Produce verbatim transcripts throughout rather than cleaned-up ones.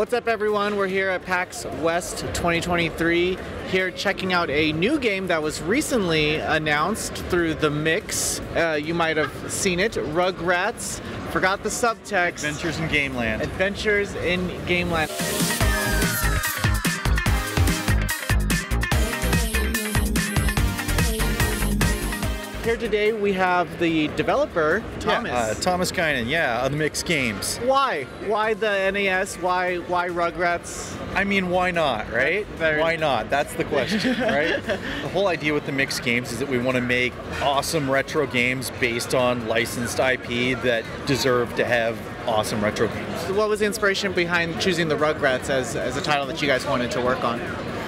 What's up, everyone? We're here at PAX West twenty twenty-three, here checking out a new game that was recently announced through the Mix. Uh, you might have seen it, Rugrats. Forgot the subtext. Adventures in Gameland. Adventures in Gameland. Here today we have the developer, Thomas. Yeah, uh, Thomas Kinan, yeah, of the Mix Games. Why? Why the N E S? Why Why Rugrats? I mean, why not, right? Very... Why not? That's the question, right? The whole idea with the Mix Games is that we want to make awesome retro games based on licensed I P that deserve to have awesome retro games. So what was the inspiration behind choosing the Rugrats as, as a title that you guys wanted to work on?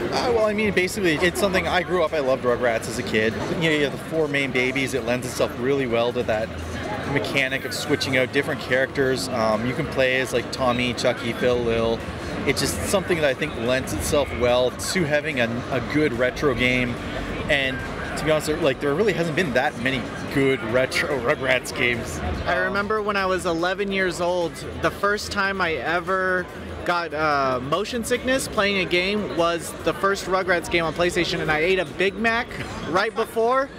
Uh, well, I mean, basically, it's something I grew up, I loved Rugrats as a kid. You know, you have the four main babies, it lends itself really well to that mechanic of switching out different characters. Um, you can play as, like, Tommy, Chucky, Phil, Lil. It's just something that I think lends itself well to having a, a good retro game. And to be honest, like, there really hasn't been that many good retro Rugrats games. I remember when I was eleven years old, the first time I ever got uh, motion sickness playing a game was the first Rugrats game on PlayStation, and I ate a Big Mac right before.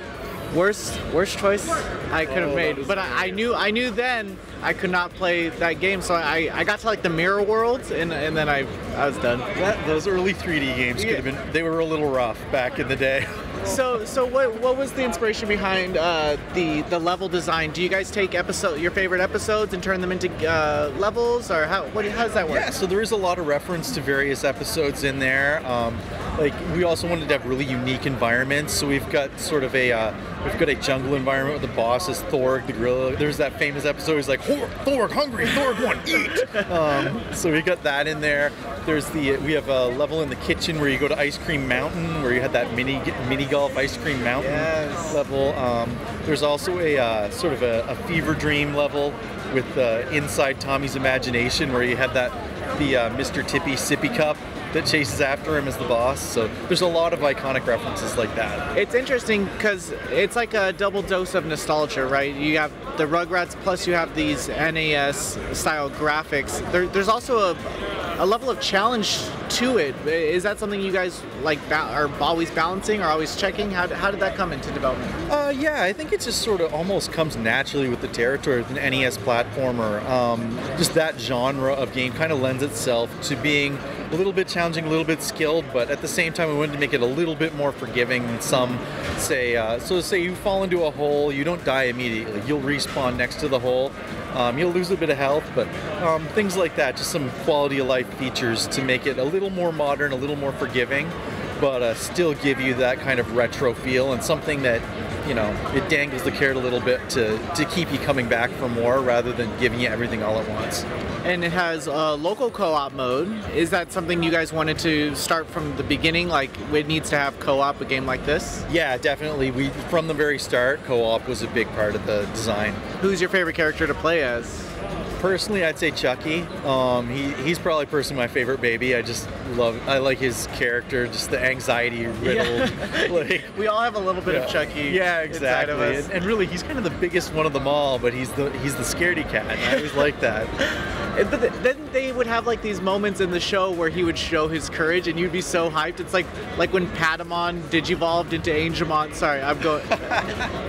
Worst, worst choice I could have oh, made. But I, I knew, I knew then I could not play that game, so I, I got to like the Mirror World, and and then I, I was done. That, those early three D games could have been, they were a little rough back in the day. So, so what, what was the inspiration behind uh, the the level design? Do you guys take episode your favorite episodes and turn them into uh, levels, or how what how does that work? Yeah, so there is a lot of reference to various episodes in there. Um, like we also wanted to have really unique environments, so we've got sort of a uh, we've got a jungle environment with the boss is Thorg the gorilla. There's that famous episode he's like Thorg hungry, Thorg want eat. Um, so we got that in there. There's the we have a level in the kitchen where you go to Ice Cream Mountain where you had that mini mini. Golf Ice Cream Mountain yes. level. Um, there's also a uh, sort of a, a fever dream level with uh, Inside Tommy's Imagination where you had that the uh, Mister Tippy sippy cup that chases after him as the boss. So there's a lot of iconic references like that. It's interesting because it's like a double dose of nostalgia, right? You have the Rugrats plus you have these N E S style graphics. There, there's also a a level of challenge to it. Is that something you guys like ba are always balancing or always checking? How, how did that come into development? Uh, yeah, I think it just sort of almost comes naturally with the territory with an N E S platformer. Um, just that genre of game kind of lends itself to being a little bit challenging, a little bit skilled, but at the same time we wanted to make it a little bit more forgiving than some say. Uh, so say you fall into a hole, you don't die immediately. You'll respawn next to the hole. Um, you'll lose a bit of health, but um, things like that, just some quality of life features to make it a little more modern, a little more forgiving, but uh, still give you that kind of retro feel and something that, you know, it dangles the carrot a little bit to, to keep you coming back for more rather than giving you everything all at once. And it has a local co-op mode. Is that something you guys wanted to start from the beginning? Like, it needs to have co-op, a game like this? Yeah, definitely. We from the very start, co-op was a big part of the design. Who's your favorite character to play as? Personally, I'd say Chucky. Um, he, he's probably personally my favorite baby. I just love, I like his character, just the anxiety riddled. Yeah. Like, we all have a little bit yeah. of Chucky. Yeah, exactly. Inside of us. And really, he's kind of the biggest one of them all, but he's the he's the scaredy cat. And I always like that. But then they would have like these moments in the show where he would show his courage, and you'd be so hyped. It's like like when Patamon digivolved into Angemon. Sorry, I'm going.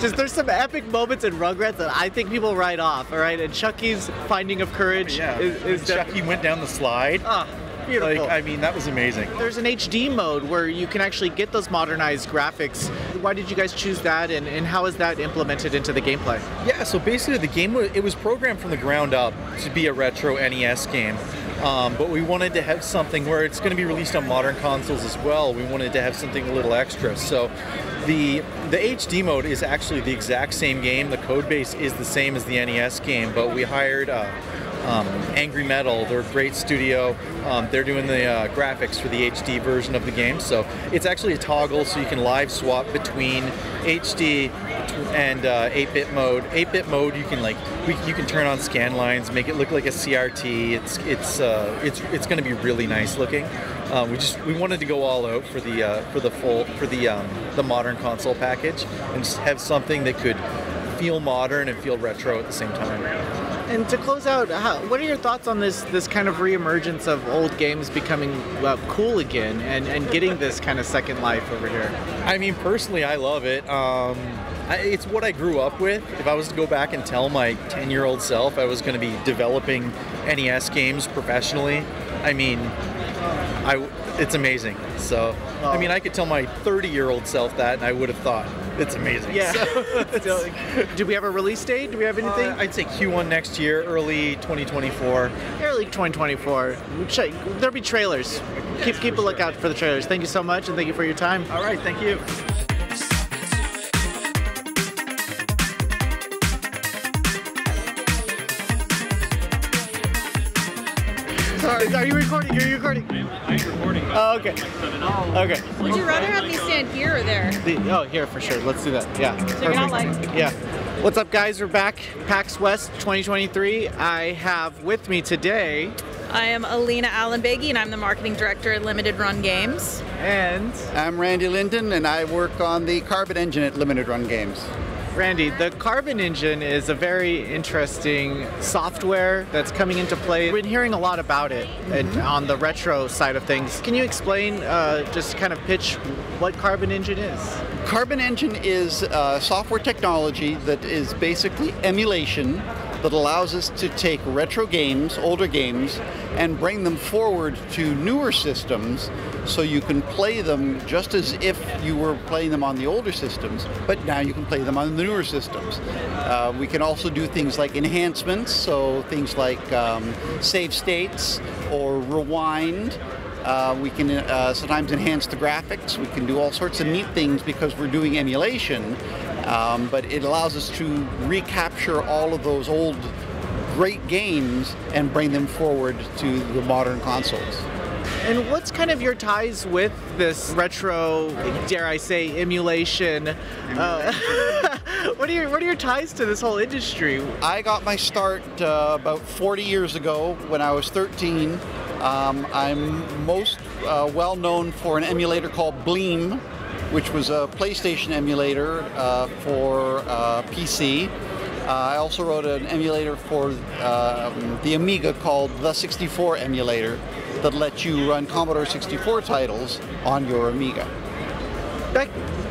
Just there's some epic moments in Rugrats that I think people write off. All right, and Chucky's finding of courage. Yeah, is, is Chucky went down the slide. Ah. Beautiful. Like, I mean, that was amazing. There's an H D mode where you can actually get those modernized graphics. Why did you guys choose that, and, and how is that implemented into the gameplay? Yeah, so basically the game, it was programmed from the ground up to be a retro N E S game. Um, but we wanted to have something where it's going to be released on modern consoles as well. We wanted to have something a little extra. So the the H D mode is actually the exact same game. The code base is the same as the N E S game, but we hired... Uh, Um, Angry Metal, they're a great studio. Um, they're doing the uh, graphics for the H D version of the game, so it's actually a toggle, so you can live swap between H D and eight-bit uh, mode. eight-bit mode, you can like we, you can turn on scan lines, make it look like a C R T. It's it's uh, it's it's going to be really nice looking. Uh, we just we wanted to go all out for the uh, for the full for the um, the modern console package and just have something that could feel modern and feel retro at the same time. And to close out, how, what are your thoughts on this this kind of reemergence of old games becoming well, cool again and, and getting this kind of second life over here? I mean, personally, I love it. Um, I, it's what I grew up with. If I was to go back and tell my ten-year-old self I was going to be developing N E S games professionally, I mean, I, it's amazing. So, oh. I mean, I could tell my thirty-year-old self that, and I would have thought, it's amazing. Yeah. So, do we have a release date? Do we have anything? Uh, I'd say Q one next year, early twenty twenty-four. Early twenty twenty-four. There'll be trailers. Yes, keep keep a lookout for the trailers. Thank you so much, and thank you for your time. All right. Thank you. Sorry, are you recording? Are you recording? I'm recording. Oh, okay. Okay. Would you rather have me stand here or there? The, oh, here for sure. Let's do that. Yeah. So you're not like. Yeah. What's up, guys? We're back. PAX West twenty twenty-three. I have with me today. I am Alina Allen-Bagey, and I'm the marketing director at Limited Run Games. And I'm Randy Linden, and I work on the Carbon Engine at Limited Run Games. Randy, the Carbon Engine is a very interesting software that's coming into play. We've been hearing a lot about it mm-hmm. on the retro side of things. Can you explain, uh, just kind of pitch what Carbon Engine is? Carbon Engine is uh, software technology that is basically emulation that allows us to take retro games, older games, and bring them forward to newer systems so you can play them just as if you were playing them on the older systems, but now you can play them on the newer systems. Uh, we can also do things like enhancements, so things like um, save states or rewind. Uh, we can uh, sometimes enhance the graphics. We can do all sorts of neat things because we're doing emulation, um, but it allows us to recapture all of those old great games and bring them forward to the modern consoles. And what's kind of your ties with this retro, dare I say, emulation? Uh, what are your what are your ties to this whole industry? I got my start uh, about forty years ago when I was thirteen. Um, I'm most uh, well known for an emulator called Bleem, which was a PlayStation emulator uh, for uh, P C. Uh, I also wrote an emulator for uh, the Amiga called the sixty-four emulator, that lets you run Commodore sixty-four titles on your Amiga. Back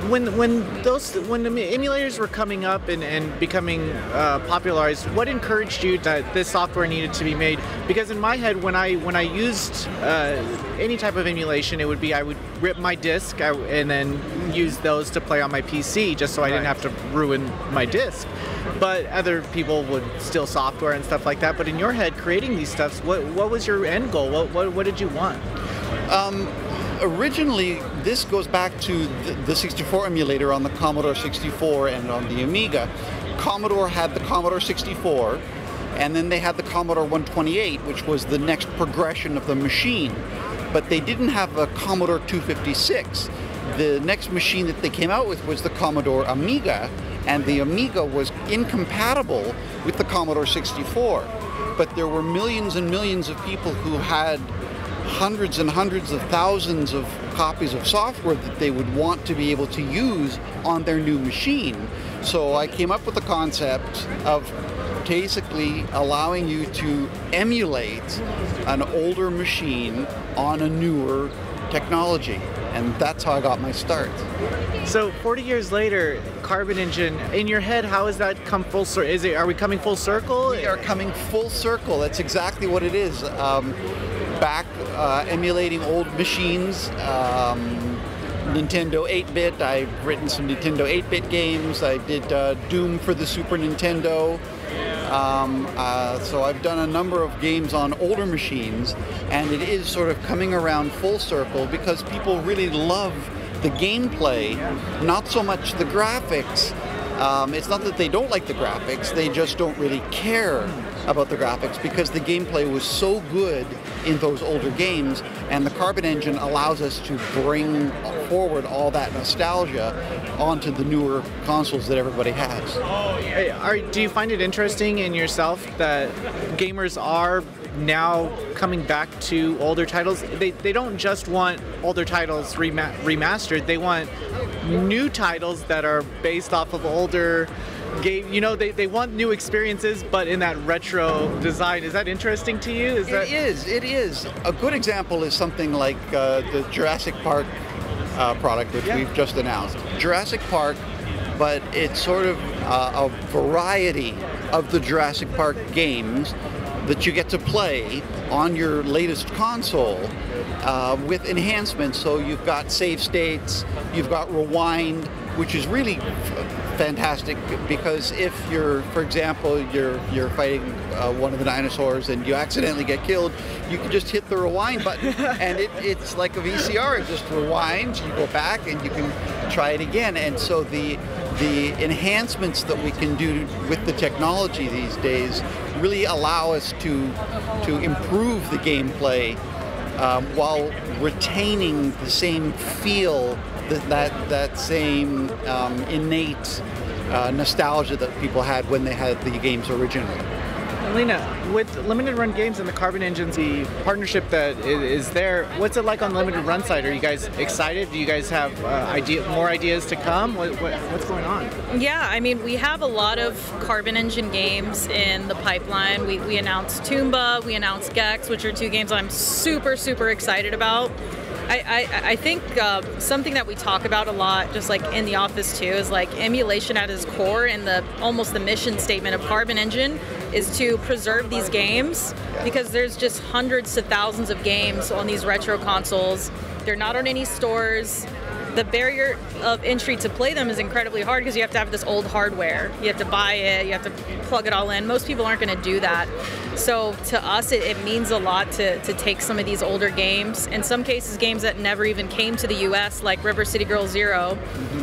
when when those when the emulators were coming up and, and becoming uh, popularized, what encouraged you that this software needed to be made? Because in my head, when I when I used uh, any type of emulation, it would be I would rip my disc I, and then use those to play on my P C, just so I didn't have to ruin my disc. But other people would steal software and stuff like that. But in your head, creating these stuffs, what what was your end goal? What what, what did you want? Um, originally, this goes back to the, the sixty-four emulator on the Commodore sixty-four and on the Amiga. Commodore had the Commodore sixty-four, and then they had the Commodore one twenty-eight, which was the next progression of the machine. But they didn't have a Commodore two fifty-six. The next machine that they came out with was the Commodore Amiga, and the Amiga was incompatible with the Commodore sixty-four. But there were millions and millions of people who had hundreds and hundreds of thousands of copies of software that they would want to be able to use on their new machine. So I came up with the concept of basically allowing you to emulate an older machine on a newer technology. And that's how I got my start. So forty years later, Carbon Engine, in your head, how has that come full circle? Is it, are we coming full circle? We are coming full circle. That's exactly what it is. Um, back uh, emulating old machines, um, Nintendo eight-bit. I've written some Nintendo eight-bit games. I did uh, Doom for the Super Nintendo. Um, uh, so I've done a number of games on older machines, and it is sort of coming around full circle because people really love the gameplay, not so much the graphics. Um, it's not that they don't like the graphics, they just don't really care about the graphics because the gameplay was so good in those older games, and the Carbon Engine allows us to bring forward all that nostalgia onto the newer consoles that everybody has. Are, do you find it interesting in yourself that gamers are now coming back to older titles? They, they don't just want older titles rema- remastered, they want new titles that are based off of older game, you know, they, they want new experiences, but in that retro design. Is that interesting to you? Is that... It is, it is. A good example is something like uh, the Jurassic Park uh, product, which yeah. we've just announced. Jurassic Park, but it's sort of uh, a variety of the Jurassic Park games that you get to play on your latest console uh, with enhancements. So you've got save states, you've got rewind, which is really fantastic, because if you're, for example, you're you're fighting uh, one of the dinosaurs and you accidentally get killed, you can just hit the rewind button and it, it's like a V C R. It just rewinds, you go back and you can try it again. And so the the enhancements that we can do with the technology these days really allow us to to improve the gameplay um, while retaining the same feel, that that, that same um, innate uh, nostalgia that people had when they had the games originally. Alina, with Limited Run Games and the Carbon Engine, the partnership that is there, what's it like on the Limited Run side? Are you guys excited? Do you guys have uh, idea, more ideas to come? What, what, what's going on? Yeah, I mean, we have a lot of Carbon Engine games in the pipeline. We, we announced Toomba, we announced Gex, which are two games I'm super, super excited about. I, I, I think uh, something that we talk about a lot, just like in the office too, is like emulation at its core, and the almost the mission statement of Carbon Engine is to preserve these games, because there's just hundreds to thousands of games on these retro consoles. They're not on any stores. The barrier of entry to play them is incredibly hard, because you have to have this old hardware. You have to buy it, you have to plug it all in. Most people aren't going to do that. So to us, it, it means a lot to, to take some of these older games, in some cases games that never even came to the U S, like River City Girl Zero,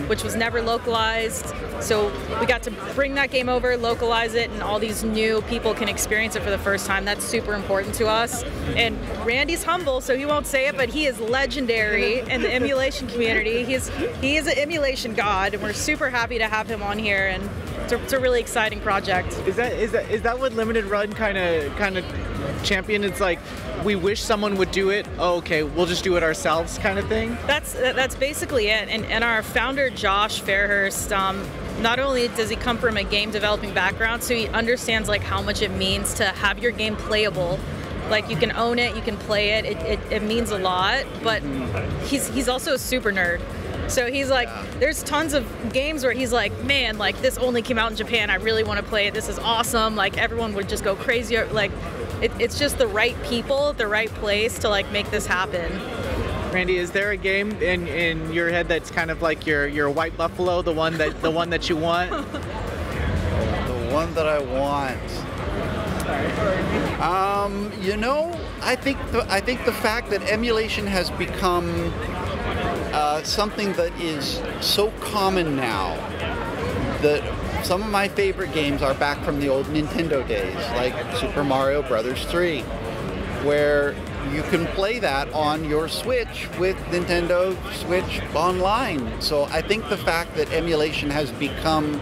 which was never localized. So we got to bring that game over, localize it, and all these new people can experience it for the first time. That's super important to us. And Randy's humble, so he won't say it, but he is legendary in the emulation community. He's, he is an emulation god, and we're super happy to have him on here, and it's a, it's a really exciting project. Is that is that is that what Limited Run kind of kind of champion? It's like, we wish someone would do it. Oh, okay, we'll just do it ourselves, kind of thing. That's that's basically it. And and our founder Josh Fairhurst, um, not only does he come from a game developing background, so he understands like how much it means to have your game playable. Like, you can own it, you can play it. It, it, it means a lot, but he's, he's also a super nerd. So he's like, yeah. There's tons of games where he's like, man, like this only came out in Japan. I really want to play it. This is awesome. Like, everyone would just go crazy. Like, it, it's just the right people, the right place to like make this happen. Randy, is there a game in, in your head that's kind of like your, your white buffalo, the one that the one that you want? The one that I want. Um, you know, I think the, I think the fact that emulation has become uh, something that is so common now, that some of my favorite games are back from the old Nintendo days, like Super Mario Brothers three, where you can play that on your Switch with Nintendo Switch Online. So I think the fact that emulation has become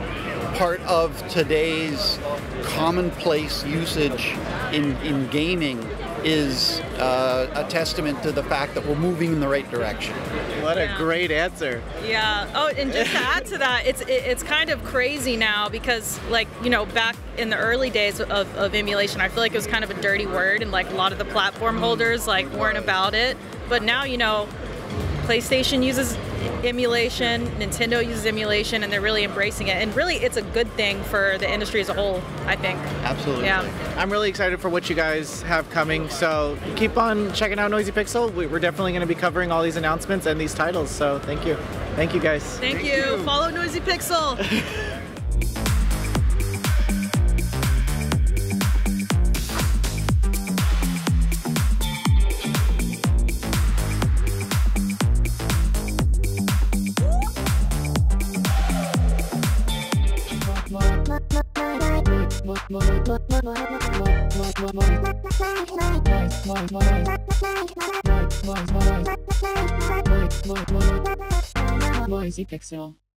part of today's commonplace usage in, in gaming is uh, a testament to the fact that we're moving in the right direction. What yeah. a great answer. Yeah. Oh, and just to add to that, it's, it, it's kind of crazy now, because like, you know, back in the early days of, of emulation, I feel like it was kind of a dirty word, and like a lot of the platform holders like weren't about it. But now, you know, PlayStation uses emulation, Nintendo uses emulation, and they're really embracing it. And really, it's a good thing for the industry as a whole, I think. Absolutely. Yeah. I'm really excited for what you guys have coming, so keep on checking out Noisy Pixel. We're definitely going to be covering all these announcements and these titles, so thank you. Thank you, guys. Thank, thank you. you. Follow Noisy Pixel. Noisy Pixel.